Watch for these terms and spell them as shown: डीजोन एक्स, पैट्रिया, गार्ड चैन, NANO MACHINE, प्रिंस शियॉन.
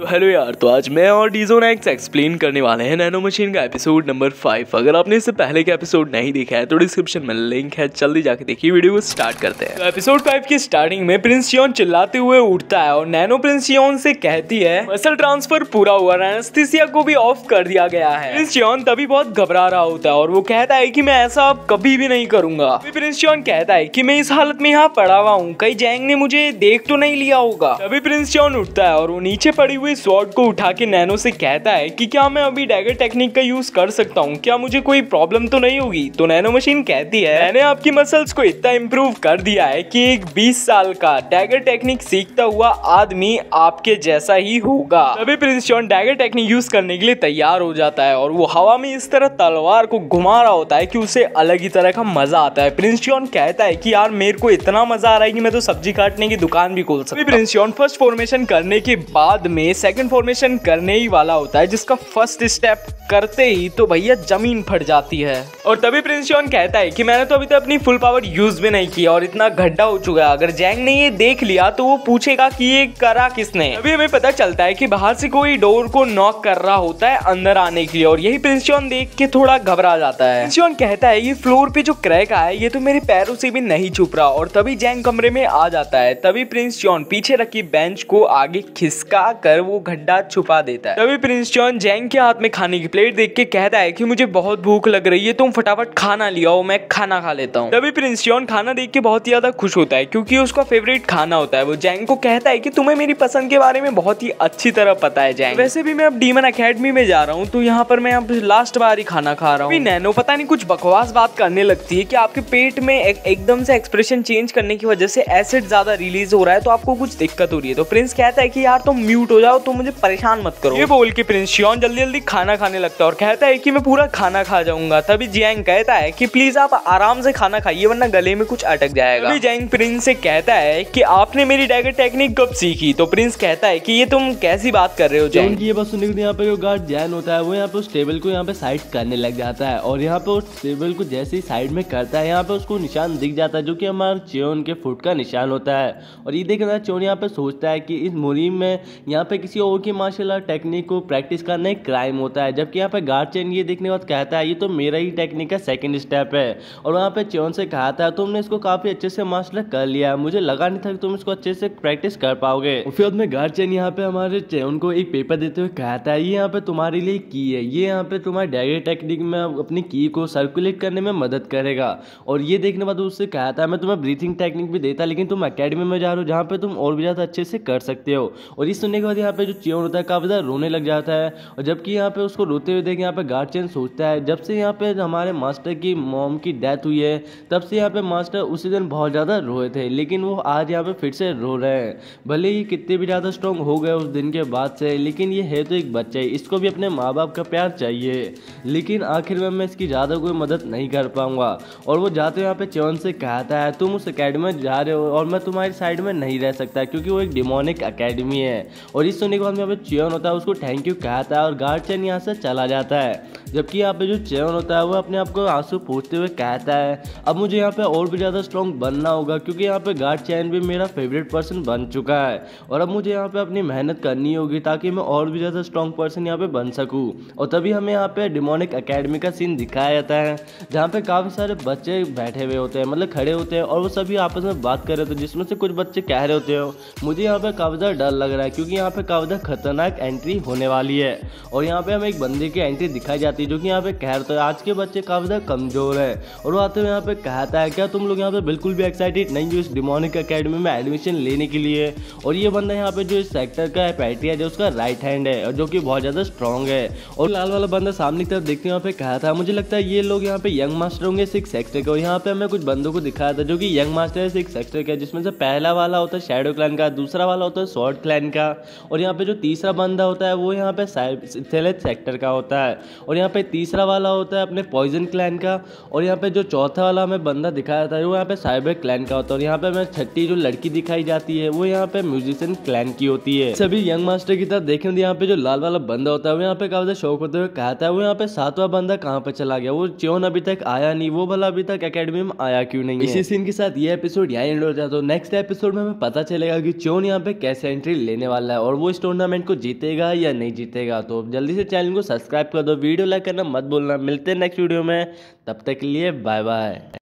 तो हेलो यार, तो आज मैं और डीजोन एक्स एक्सप्लेन करने वाले हैं नैनो मशीन का एपिसोड नंबर 5। अगर आपने इससे पहले का एपिसोड नहीं देखा है तो डिस्क्रिप्शन में लिंक है, जल्दी जाके देखिए। वीडियो को स्टार्ट करते हैं। तो एपिसोड 5 की स्टार्टिंग में प्रिंस शियॉन चिल्लाते हुए उठता है और नैनो प्रिंस शियॉन से कहती है मसल ट्रांसफर पूरा हुआ, एनेस्थीसिया को भी ऑफ कर दिया गया है। प्रिंस शियॉन तभी बहुत घबरा रहा होता है और वो कहता है की मैं ऐसा अब कभी भी नहीं करूंगा। प्रिंस शियॉन कहता है की मैं इस हालत में यहाँ पड़ा हुआ हूँ, कहीं जैंग ने मुझे देख तो नहीं लिया होगा। तभी प्रिंस शियॉन उठता है और वो नीचे पड़ी स्वॉर्ड को उठा के नैनो से कहता है कि क्या मैं अभी डैगर टेक्निक का यूज कर सकता हूँ, क्या मुझे कोई प्रॉब्लम तो नहीं होगी। तो नैनो मशीन कहती है मैंने आपकी मसल्स को इतना इम्प्रूव कर दिया है कि एक 20 साल का डैगर टेक्निक सीखता हुआ आदमी आपके जैसा ही होगा। तभी प्रिंस शियॉन dagger technique use करने के लिए तैयार हो जाता है और वो हवा में इस तरह तलवार को घुमा रहा होता है कि उसे अलग ही तरह का मजा आता है। प्रिंस शियॉन कहता है कि यार मेरे को इतना मजा आ रहा है कि मैं तो सब्जी काटने की दुकान भी खोल सकता हूं। प्रिंस शियॉन फर्स्ट फॉर्मेशन करने के बाद में सेकंड फॉर्मेशन करने ही वाला होता है, जिसका फर्स्ट स्टेप करते ही तो भैया जमीन फट जाती है। और तभी प्रिंस शियॉन कहता है कि मैंने तो अभी तक अपनी फुल पावर यूज भी नहीं की और इतना गड्ढा हो चुका है, अगर जैंग ने ये देख लिया तो वो पूछेगा कि ये करा किसने। अभी हमें पता चलता है कि बाहर से कोई डोर को नॉक कर रहा होता है अंदर आने के लिए और यही प्रिंस शियॉन देख के थोड़ा घबरा जाता है। प्रिंस शियॉन कहता है ये फ्लोर पे जो क्रैक आया ये तो मेरे पैरों से भी नहीं छुप रहा। और तभी जैंग कमरे में आ जाता है। तभी प्रिंस शियॉन पीछे रखी बेंच को आगे खिसका कर वो गड्ढा छुपा देता है। तभी प्रिंस शियॉन जैंग के हाथ में खाने की प्लेट देख के कहता है कि मुझे बहुत भूख लग रही है, तुम फटाफट खाना ले आओ, मैं खाना खा लेता हूँ। तभी प्रिंस शियॉन खाना देख के बहुत ज्यादा खुश होता है क्योंकि उसका फेवरेट खाना होता है। वो जैंग को कहता है कि तुम्हें मेरी पसंद के बारे में बहुत ही अच्छी तरह पता है जैंग, वैसे भी मैं अब डीमन अकेडमी में जा रहा हूँ तो यहाँ पर मैं अब लास्ट बार ही खाना खा रहा हूँ। नैनो पता नहीं कुछ बकवास बात करने लगती है कि आपके पेट में एकदम से एक्सप्रेशन चेंज करने की वजह से एसिड ज्यादा रिलीज हो रहा है तो आपको कुछ दिक्कत हो रही है। तो प्रिंस कहता है कि यार तुम म्यूट हो जाओ, तुम मुझे परेशान मत करो। ये बोल के प्रिंस शियॉन जल्दी जल्दी खाना खाने लगता है और कहता है कि मैं पूरा खाना खा जाऊंगा। तभी जैंग कहता है कि प्लीज आप आराम से खाना खाइए वरना गले में कुछ अटक जाएगा। तभी जैंग प्रिंस से कहता है कि आपने मेरी डैगर टेक्निक कब सीखी। तो प्रिंस कहता है कि ये तुम कैसी बात कर रहे हो जैंग की। ये बात सुनने के यहाँ पे जो गार्ड जैन होता है वो यहाँ पे उस टेबल को यहाँ पे साइड करने लग जाता है और यहाँ पे उस टेबल को जैसे ही साइड में करता है यहाँ पे उसको निशान दिख जाता है जो की हमारे चियोन के फुट का निशान होता है। और ये देखना चियोन यहाँ पे सोचता है की इस मुहिम में यहाँ पे किसी और की मार्शल आर्ट टेक्निक को प्रैक्टिस करना एक क्राइम होता है, जबकि यहाँ पे गार्ड चैन ये देखने के बाद कहता है ये तो मेरा ही टेक्निक का सेकंड स्टेप है। और वहाँ पे चियोन से कहा था तुमने इसको काफी अच्छे से मास्टर कर लिया है, मुझे लगा नहीं था कि तुम इसको अच्छे से प्रैक्टिस कर पाओगे। और फिर उसमें गार्ड चैन यहाँ पे हमारे चियोन को एक पेपर देते हुए कहता है ये यहाँ पे तुम्हारे लिए की है, ये यहाँ पे तुम्हारे डैगर टेक्निक में अपनी की को सर्कुलेट करने में मदद करेगा। और ये देखने के बाद उससे कहा था मैं तुम्हें ब्रीथिंग टेक्निक भी देता लेकिन तुम अकेडमी में जा रहे हो जहाँ पे तुम और भी ज्यादा अच्छे से कर सकते हो। और इस सुनने के बाद यहाँ पे जो चियोन होता है काफी ज्यादा रोने लग जाता है। और जबकि यहाँ पे उसको रोते हुए देख यहाँ पे गार्ड चैन सोचता है जब से यहाँ पे हमारे मास्टर की मॉम की डेथ हुई है तब से यहाँ पे मास्टर उसी दिन बहुत ज्यादा रोए थे लेकिन वो आज यहाँ पे फिर से रो रहे हैं, भले ही कितने भी ज्यादा स्ट्रॉन्ग हो गए उस दिन के बाद से, लेकिन ये है तो एक बच्चा है, इसको भी अपने माँ बाप का प्यार चाहिए, लेकिन आखिर में मैं इसकी ज्यादा कोई मदद नहीं कर पाऊंगा। और वो जाते यहाँ पे चियोन से कहता है तुम उस अकेडमी में जा रहे हो और मैं तुम्हारी साइड में नहीं रह सकता क्योंकि वो एक डिमोनिक अकेडमी है। और इस सुनने के बाद यहाँ पे चियोन होता है उसको थैंक यू कहता है और गार्ड चैन यहाँ से चला जाता है। जबकि यहाँ पे जो चियोन होता है वो अपने आप को आंसू पोंछते हुए कहता है अब मुझे यहाँ पे और भी ज़्यादा स्ट्रॉन्ग बनना होगा क्योंकि यहाँ पे गार्ड चैन भी मेरा फेवरेट पर्सन बन चुका है और अब मुझे यहाँ पे अपनी मेहनत करनी होगी ताकि मैं और भी ज़्यादा स्ट्रॉन्ग पर्सन यहाँ पे बन सकूँ। और तभी हमें यहाँ पे डिमोनिक अकेडमी का सीन दिखाया जाता है जहाँ पे काफ़ी सारे बच्चे बैठे हुए होते हैं, मतलब खड़े होते हैं और वो सभी आपस में बात कर रहे होते हैं, जिसमें से कुछ बच्चे कह रहे होते हो मुझे यहाँ पर काफ़ी ज़्यादा डर लग रहा है क्योंकि यहाँ पर काफ़ी ज़्यादा खतरनाक एंट्री होने वाली है। और यहाँ पर हमें एक बंदे की एंट्री दिखाई जाती है जो कि यहाँ पे कह रहा था आज के बच्चे काफी ज्यादा कमजोर हैं। और वो आते हुए यहाँ पे कहता है क्या तुम लोग यहाँ पे बिल्कुल भी एक्साइटेड नहीं हो इस डिमोनिक अकेडमी में एडमिशन लेने के लिए। और ये बंदा यहाँ पे जो इस सेक्टर का पैट्रिया है उसका राइट हैंड है और जो कि बहुत ज्यादा स्ट्रॉन्ग है। और लाल वाला बंदा सामने की तरफ देखते हुए यहाँ पे कहा था मुझे लगता है ये लोग यहाँ पे यंग मास्टर होंगे 6 सेक्टर के। और यहाँ पे हमें कुछ बंदों को दिखाया था जो कि यंग मास्टर है 6 सेक्टर का, जिसमें से पहला वाला होता है शैडो क्लैन का, दूसरा वाला होता है शॉर्ट क्लैन का और यहाँ पे जो तीसरा बंदा होता है वो यहाँ पे 7 सेक्टर का होता है। और यहाँ पे तीसरा वाला होता है अपने पॉइजन क्लैन का। और यहाँ पे जो चौथा वाला हमें बंदा दिखाया था वो यहाँ पे साइबर क्लैन का होता है। और यहाँ पे हमें छठी जो लड़की दिखाई जाती है वो यहाँ पे म्यूजिशियन क्लैन की होती है। सभी यंग मास्टर की तरह देखें यहाँ पे जो लाल वाला बंदा होता है वो यहाँ पे काफी शौक होते हुए कहता है वो यहाँ पे सातवां बंदा कहाँ पे चला गया, वो च्योन अभी तक आया नहीं, वो भला अभी तक अकेडमी में आया क्यों नहीं। इसी सीन के साथ ये एपिसोड यहाँ एंड हो जाता है। नेक्स्ट एपिसोड में हमें पता चलेगा कि च्योन यहाँ पे कैसे एंट्री लेने वाला है और वो इस टूर्नामेंट को जीतेगा या नहीं जीतेगा। तो जल्दी से चैनल को सब्सक्राइब कर दो, वीडियो लाइक करना मत भूलना। मिलते हैं नेक्स्ट वीडियो में, तब तक के लिए बाय बाय।